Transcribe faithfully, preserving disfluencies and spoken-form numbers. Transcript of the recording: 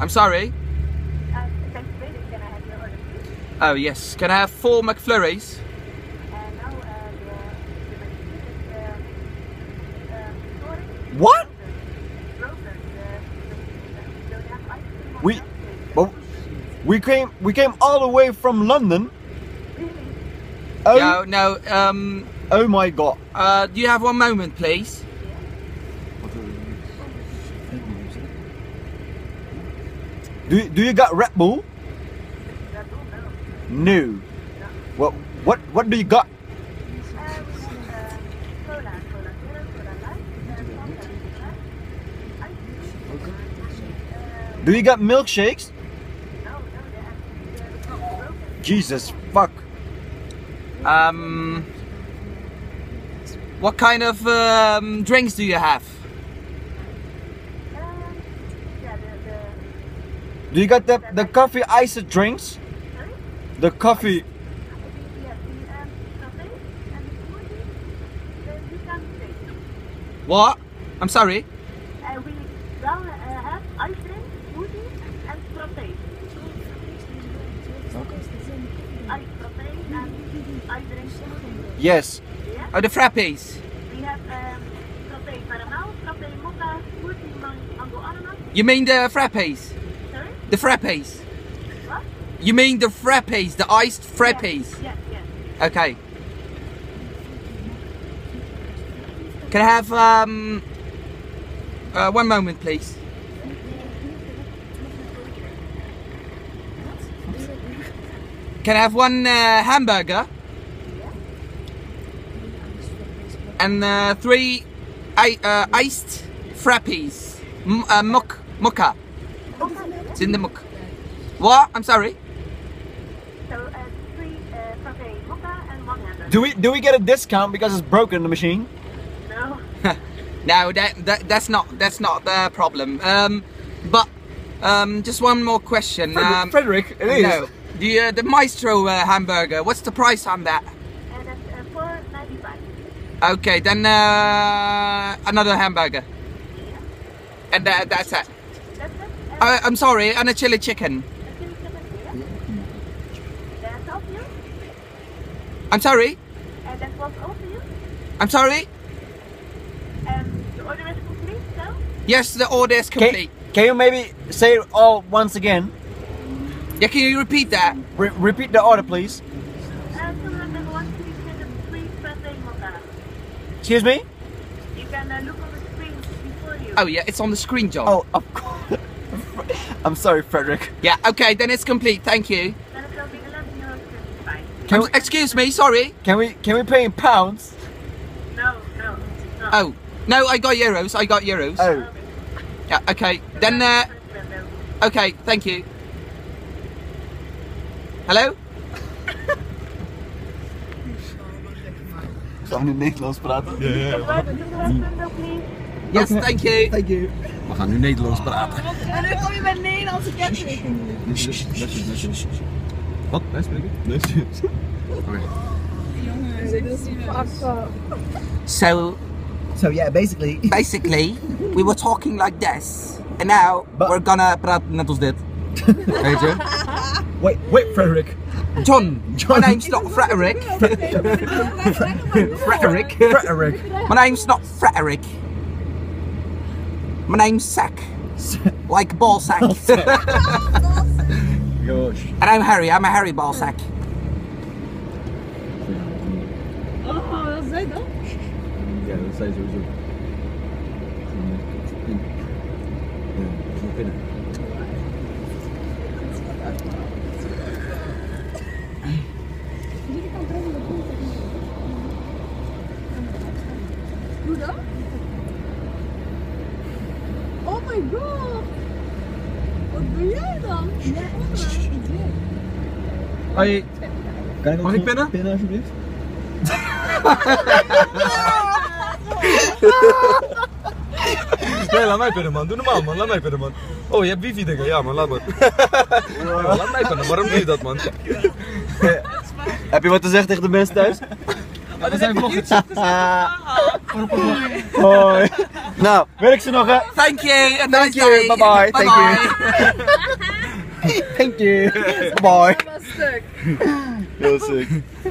I'm sorry? Uh, can I have your order, please? Oh, yes. Can I have four McFlurries? Uh, no, uh, the, uh, the what? We, well, we came, we came all the way from London. Oh no, no, um, oh my God. Uh, do you have one moment, please? Do do you got Red Bull? No. What what what do you got? Do you got milkshakes? No, no, they're broken. Jesus fuck. Um, what kind of um, drinks do you have? Um, yeah, the, the do you got the the coffee iced drinks? Sorry? The coffee. What? I'm sorry. Uh, we don't uh, have ice cream. Yes. Yeah. Oh, the frappes. We have um, frappe caramel, frappe mocha, smoothie, mango ananas. You mean the frappes? Sorry? The frappes. What? You mean the frappes, the iced frappes? Yes, yes, yes. Okay. Can I have um, uh, one moment, please? Can I have one uh, hamburger? And uh, three I, uh, iced frappies. M uh, muck, mocha. It's in the muck. What? I'm sorry. So uh, three uh, frappes, mocha, and one hamburger. Do we do we get a discount because it's broken the machine? No. No, that, that that's not that's not the problem. Um, but um, just one more question. Frederick, um, Frederick it is. No, the uh, the Maestro uh, hamburger. What's the price on that? Uh, that's uh, four ninety-five. Okay, then uh, another hamburger. Yeah. And uh, that's it. That's it? Uh, uh, I'm sorry, and a chili chicken. A chili chicken, yeah. Yeah. That's all for you? I'm sorry? Uh, that was all for you? I'm sorry? Um, the order is complete, so? Yes, the order is complete. Can, can you maybe say it all once again? Yeah, can you repeat that? Re repeat the order, please. Uh, Excuse me? You can uh, look on the screen before you. Oh yeah, it's on the screen, John. Oh, of course. I'm sorry, Frederick. Yeah, okay, then it's complete. Thank you. Then it will be eleven euros. Excuse me, sorry. Can we can we pay in pounds? No, no, no. Oh, no, I got euros. I got euros. Oh. Yeah, okay. Then uh okay, thank you. Hello? Gaan we nu Nederlands praten? Ja, ja, ja. Yes, thank you. Thank you. We gaan nu Nederlands praten. En nu kom je met Nederlandse ketting. Wat? Wij spreken? Nee, serieus. Oké. Jongens, dit is fucked up. So, so yeah, basically. Basically, we were talking like this. And now, but, we're gonna praten net als dit. Weet je? Wait, wait, Frederick. John, John, my name's not Frederick. Frederick. Frederick. My name's not Frederick. My name's Sack. Like ball sack. Ball sack. Gosh. And I'm Harry. I'm a Harry ball sack. Oh, wat is dat dan? Ja, dat zei sowieso. Ja, binnen. Hoe dan? Oh my god! Wat doe jij dan? Ja, hoi! Kan ik ook pinnen? Pinnen alsjeblieft? Nee, laat mij pinnen man. Doe normaal man. Laat mij pinnen man. Oh, je hebt wifi dingen. Ja man, laat maar. Ja, laat mij pinnen. Waarom doe je dat man? Heb je wat te zeggen tegen de mensen thuis? Oh, dat zijn vlogjes. Hoi. Nou, werk ze nog hè. Thank you. Thank, Thank you. you. Bye bye. Thank you. Thank you. Bye bye. Heel sick.